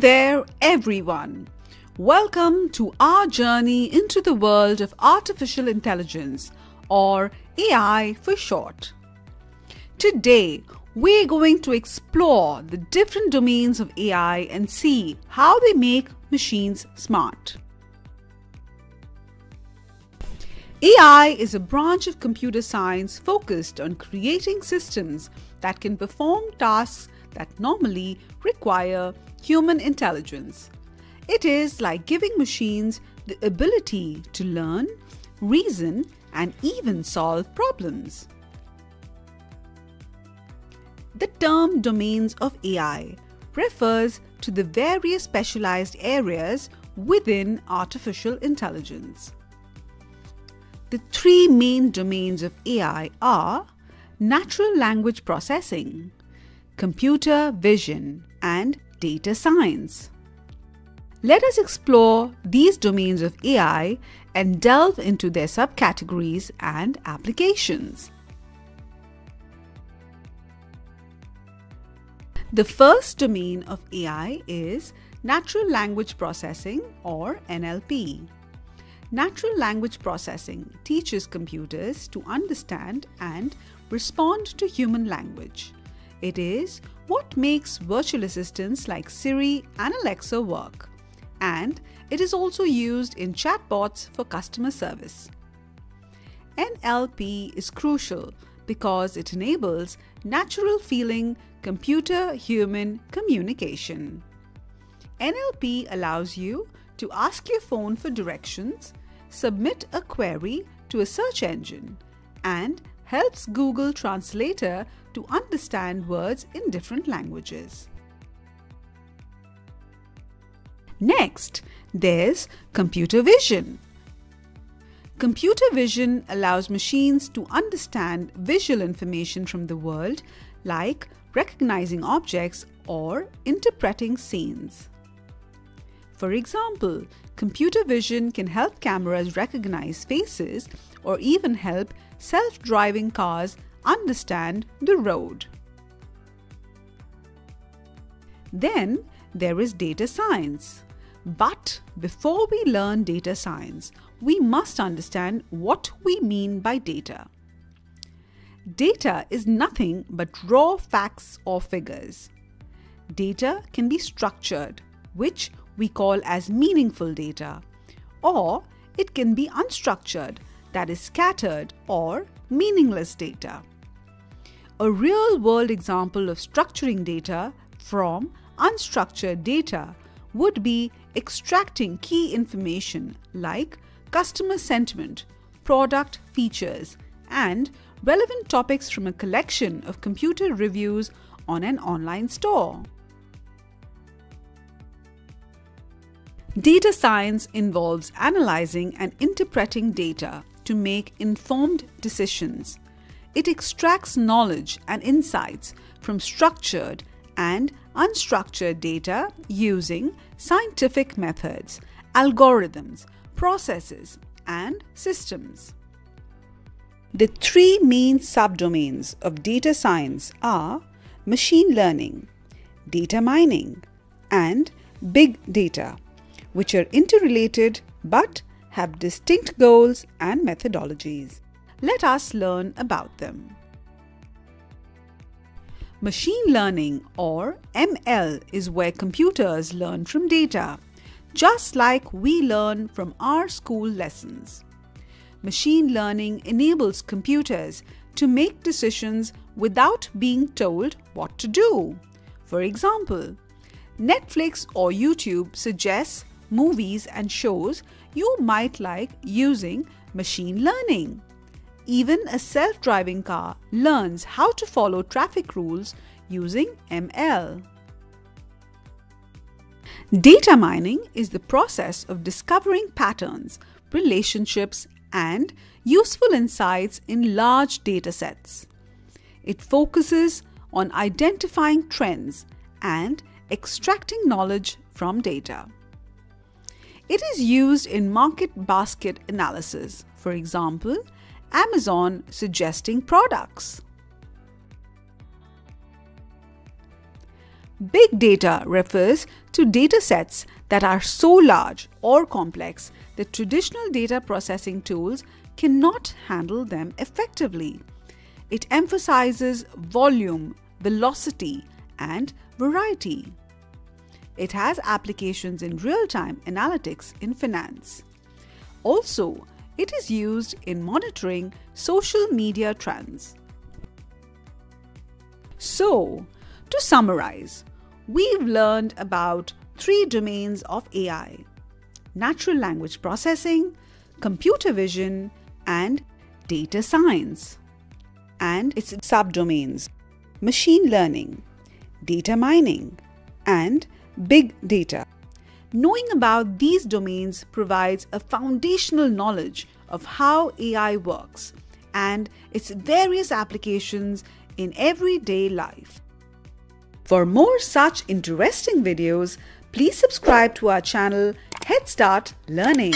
there, everyone. Welcome to our journey into the world of artificial intelligence, or AI for short. Today, we're going to explore the different domains of AI and see how they make machines smart. AI is a branch of computer science focused on creating systems that can perform tasks that normally require human intelligence. It is like giving machines the ability to learn, reason, and even solve problems. The term domains of AI refers to the various specialized areas within artificial intelligence. The three main domains of AI are natural language processing, computer vision, and data science. Let us explore these domains of AI and delve into their subcategories and applications. The first domain of AI is natural language processing, or NLP. Natural language processing teaches computers to understand and respond to human language. It is what makes virtual assistants like Siri and Alexa work. And it is also used in chatbots for customer service. NLP is crucial because it enables natural feeling computer-human communication. NLP allows you to ask your phone for directions, submit a query to a search engine, and helps Google Translator to understand words in different languages. Next, there's computer vision. Computer vision allows machines to understand visual information from the world, like recognizing objects or interpreting scenes. For example, computer vision can help cameras recognize faces or even help self-driving cars understand the road. Then there is data science. But before we learn data science, we must understand what we mean by data. Data is nothing but raw facts or figures. Data can be structured, which we call as meaningful data, or it can be unstructured, that is scattered or meaningless data. A real-world example of structuring data from unstructured data would be extracting key information like customer sentiment, product features, and relevant topics from a collection of computer reviews on an online store. Data science involves analyzing and interpreting data to make informed decisions. It extracts knowledge and insights from structured and unstructured data using scientific methods, algorithms, processes, and systems. The three main subdomains of data science are machine learning, data mining, and big data, which are interrelated but have distinct goals and methodologies. Let us learn about them. Machine learning, or ML, is where computers learn from data, just like we learn from our school lessons. Machine learning enables computers to make decisions without being told what to do. For example, Netflix or YouTube suggests movies and shows you might like using machine learning. Even a self-driving car learns how to follow traffic rules using ML. Data mining is the process of discovering patterns, relationships, and useful insights in large datasets. It focuses on identifying trends and extracting knowledge from data. It is used in market basket analysis, for example, Amazon suggesting products. Big data refers to data sets that are so large or complex that traditional data processing tools cannot handle them effectively. It emphasizes volume, velocity, and variety. It has applications in real-time analytics in finance. Also, it is used in monitoring social media trends. So, to summarize, we've learned about three domains of AI: natural language processing, computer vision, and data science, and its subdomains: machine learning, data mining, and big data. Knowing about these domains provides a foundational knowledge of how AI works and its various applications in everyday life. For more such interesting videos, please subscribe to our channel Head Start Learning.